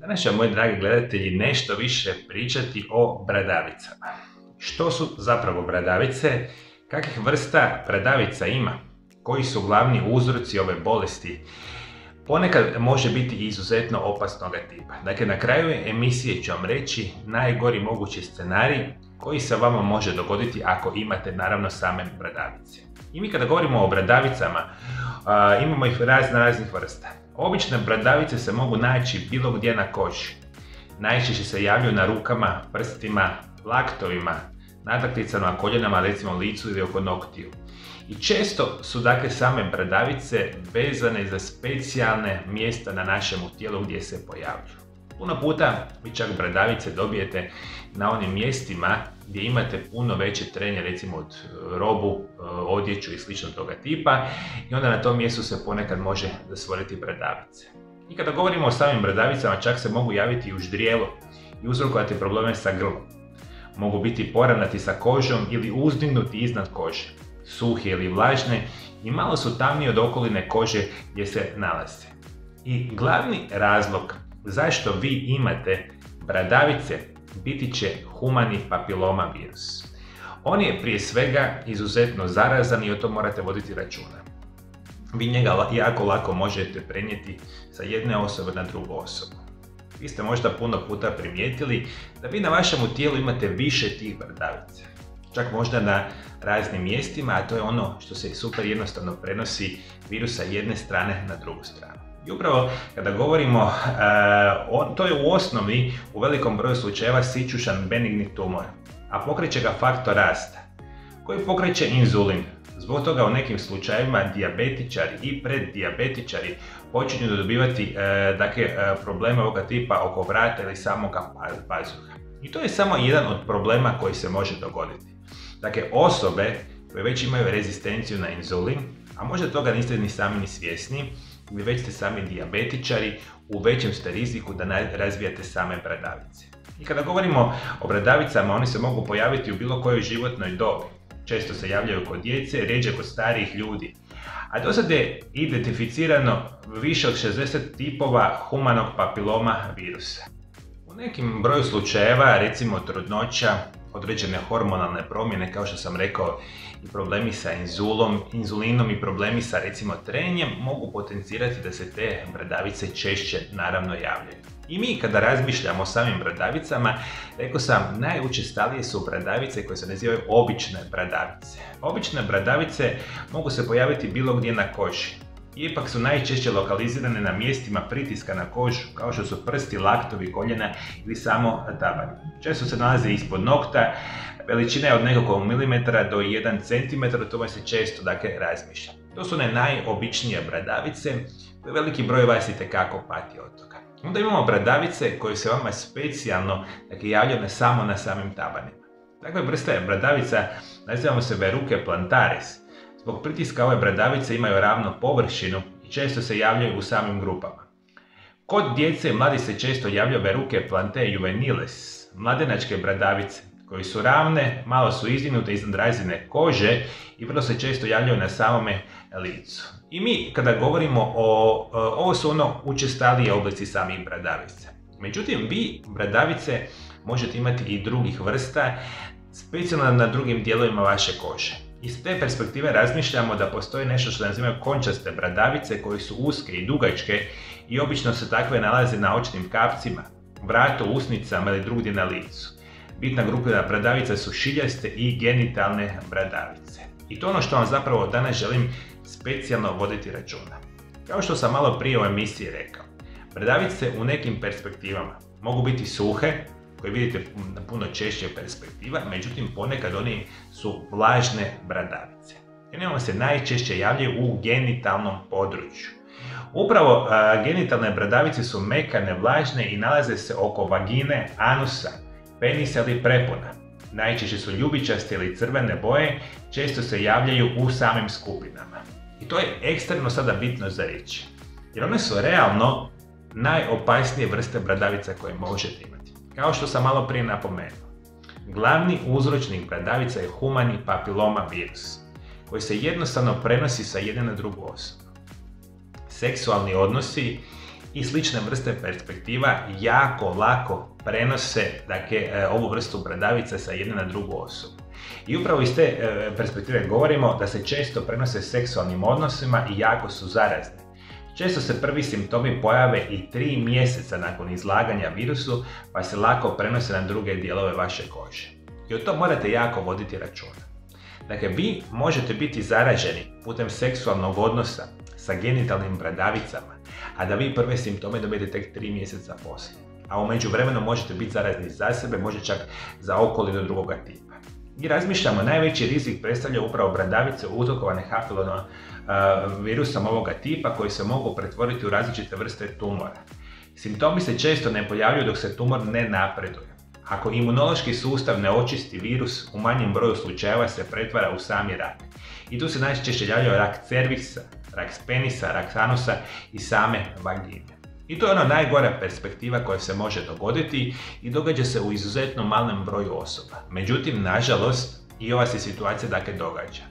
Danas ćemo, moji dragi gledatelji, nešto više pričati o bradavicama. Što su zapravo bradavice, kakvih vrsta bradavica ima, koji su glavni uzroci ove bolesti, ponekad može biti izuzetno opasnog tipa. Dakle, na kraju emisije ću vam reći najgori mogući scenarij koji se vama može dogoditi ako imate naravno same bradavice. I mi kada govorimo o bradavicama, imamo ih raznih vrsta. Obične bradavice se mogu naći bilo gdje na koži. Najčešće se javljaju na rukama, prstima, laktovima, nadlakticama, koljenama, recimo licu ili oko noktiju. I često su dakle same bradavice vezane za specijalne mjesta na našem tijelu gdje se pojavljuju. Puno puta vi čak bradavice dobijete na onim mjestima gdje imate puno veće trenje, recimo od robu, odjeću i slično toga tipa, i onda na tom mjestu se ponekad može stvoriti bradavice. I kada govorimo o samim bradavicama, čak se mogu javiti i u ždrijelu i uzrokovati probleme sa grlom. Mogu biti poravnati sa kožom ili uzdignuti iznad kože, suhe ili vlažne i malo su tamnije od okoline kože gdje se nalaze. I glavni razlog zašto vi imate bradavice biti će humani papiloma virus. On je prije svega izuzetno zarazan i o tom morate voditi računa. Vi njega jako lako možete prenijeti sa jedne osobe na drugu osobu. Vi ste možda puno puta primijetili da vi na vašem tijelu imate više tih bradavica. Čak možda na raznim mjestima, a to je ono što se super jednostavno prenosi virus sa jedne strane na drugu stranu. I upravo kada govorimo, to je u osnovi u velikom broju slučajeva sićušan benigni tumor, a pokreće ga faktor rasta koji pokreće inzulin. Zbog toga u nekim slučajevima dijabetičari i preddijabetičari počinju dobivati probleme ovoga tipa oko vrata ili samoga pazuha. I to je samo jedan od problema koji se može dogoditi. Dakle, osobe koje već imaju rezistenciju na inzulin, a možda toga niste ni sami ni svjesni, ili već ste sami dijabetičari, u većem ste riziku da razvijate same bradavice. I kada govorimo o bradavicama, oni se mogu pojaviti u bilo kojoj životnoj dobi. Često se javljaju kod djece, rjeđe kod starijih ljudi. A do sada je identificirano više od 60 tipova humanog papiloma virusa. U nekim broju slučajeva, recimo trudnoća, određene hormonalne promjene, kao što sam rekao, i problemi sa inzulinom i problemi sa, recimo, trenjem, mogu potencirati da se te bradavice češće naravno javljaju. I mi kada razmišljamo o samim bradavicama, rekao sam, najučestalije su bradavice koje se nazivaju obične bradavice. Obične bradavice mogu se pojaviti bilo gdje na koži. Ipak su najčešće lokalizirane na mjestima pritiska na kožu, kao što su prsti, laktovi, koljena ili samo taban. Često se nalaze ispod nokta, veličina je od nekog milimetara do 1 cm, o tome se često razmišlja. To su one najobičnije bradavice, koje veliki broj vas itekako pati od toga. Onda imamo bradavice koje se vama specijalno javljaju samo na samim tabanima. Takve vrste bradavica nazivamo se veruke plantares. Zbog pritiska ove bradavice imaju ravnu površinu i često se javljaju u samim grupama. Kod djece i mladi se često javljaju veruke plantae juveniles, mladenačke bradavice, koje su ravne, malo su izdignute iznad razine kože i vrlo se često javljaju na samome licu. I mi kada govorimo ovo su ono učestalije oblici samih bradavica. Međutim, vi bradavice možete imati i drugih vrsta, specijalno na drugim dijelovima vaše kože. Iz te perspektive razmišljamo da postoji nešto što nazivamo končaste bradavice koje su uske i dugačke i obično se takve nalaze na očnim kapcima, vratu, usnicama ili drugdje na licu. Bitna grupa bradavica su šiljaste i genitalne bradavice. I to je ono što vam zapravo danas želim specijalno voditi računa. Kao što sam malo prije u emisiji rekao, bradavice u nekim perspektivama mogu biti suhe, koje vidite na puno češće perspektiva, međutim ponekad oni su vlažne bradavice. Jer one se najčešće javljaju u genitalnom području. Upravo genitalne bradavice su mekane, vlažne i nalaze se oko vagine, anusa, penisa ili prepona. Najčešće su ljubičaste ili crvene boje, često se javljaju u samim skupinama. I to je ekstremno sada bitno za reći. Jer one su realno najopasnije vrste bradavica koje možete imati. Kao što sam malo prije napomenuo, glavni uzročnik bradavica je humani papiloma virus, koji se jednostavno prenosi sa jedne na drugu osobu. Seksualni odnosi i slične vrste perspektiva jako lako prenose ovu vrstu bradavice sa jedne na drugu osobu. I upravo iz te perspektive govorimo da se često prenose seksualnim odnosima i jako su zarazne. Često se prvi simptomi pojave i 3 mjeseca nakon izlaganja virusu, pa se lako prenose na druge dijelove vaše kože. I o to morate jako voditi računa. Dakle, vi možete biti zaraženi putem seksualnog odnosa sa genitalnim bradavicama, a da vi prve simptome dobijete tek 3 mjeseca poslije. A u međuvremenu možete biti zarazni za sebe, možda čak za okolinu drugoga tipa. I razmišljamo, najveći rizik predstavlja upravo bradavice uzrokovane HPV virusom ovoga tipa koji se mogu pretvoriti u različite vrste tumora. Simptomi se često ne pojavljuju dok se tumor ne napreduje. Ako imunološki sustav ne očisti virus, u manjem broju slučajeva se pretvara u sami rak. I tu se najčešće javljaju rak cerviksa, rak penisa, rak anusa i same vagine. I to je ona najgora perspektiva koja se može dogoditi i događa se u izuzetno malom broju osoba. Međutim, nažalost, i ova se situacija događa.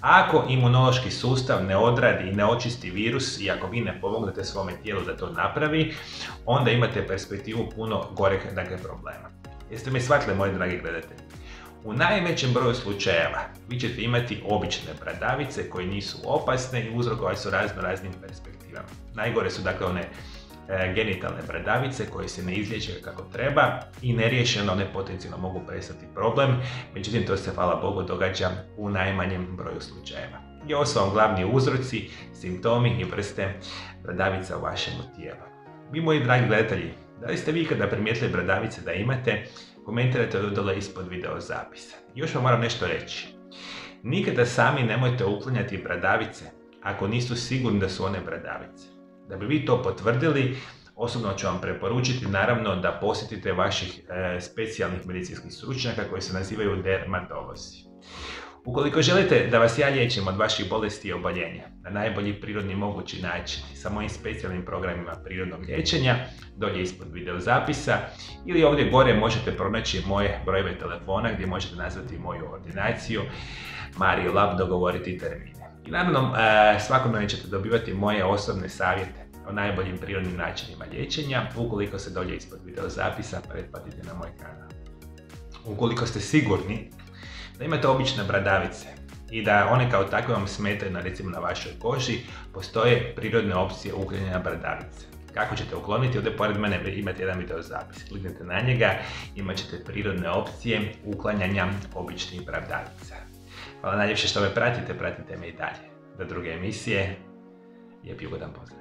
Ako imunološki sustav ne odradi i ne očisti virus i ako vi ne pomognete svome tijelu da to napravi, onda imate perspektivu puno gorih problema. Jeste me shvatili, moji dragi gledatelji? U najvećem broju slučajeva vi ćete imati obične bradavice koje nisu opasne i uzrokovane su raznim perspektivama. Najgore su one genitalne bradavice koje se ne izliječe kako treba i neriješeno one potencijalno mogu predstaviti problem, međutim to se, hvala Bogu, događa u najmanjem broju slučajeva. I ovo su vam glavni uzroci, simptomi i vrste bradavica u vašem tijelu. Vi, moji dragi gledatelji, da li ste vi ikada primijetili bradavice da imate? Komentirajte ovdje dole ispod video zapisa. Još vam moram nešto reći. Nikada sami nemojte uklanjati bradavice ako nisu sigurni da su one bradavice. Da bi vi to potvrdili, osobno ću vam preporučiti naravno da posjetite vaših specijalnih medicinskih stručnjaka koji se nazivaju dermatolozi. Ukoliko želite da vas ja liječim od vaših bolesti i oboljenja na najbolji prirodni mogući način sa mojim specijalnim programima prirodnog liječenja, dolje ispod video zapisa ili ovdje gore možete pronaći moje brojeve telefona gdje možete nazvati moju ordinaciju MarioLAB, dogovoriti termine. I naravno svakodnevno ćete dobivati moje osobne savjete o najboljim prirodnim načinima liječenja ukoliko se dolje ispod video zapisa pretplatite na moj kanal. Ukoliko ste sigurni da imate obične bradavice i da one kao takve vam smetaju recimo na vašoj koži, postoje prirodne opcije uklanjanja bradavice. Kako ćete ukloniti? Ovdje pored mene imate jedan video zapis. Kliknite na njega, imat ćete prirodne opcije uklanjanja običnih bradavica. Hvala najljepše što me pratite, pratite me i dalje. Do druge emisije, lijep ugodan pozdrav.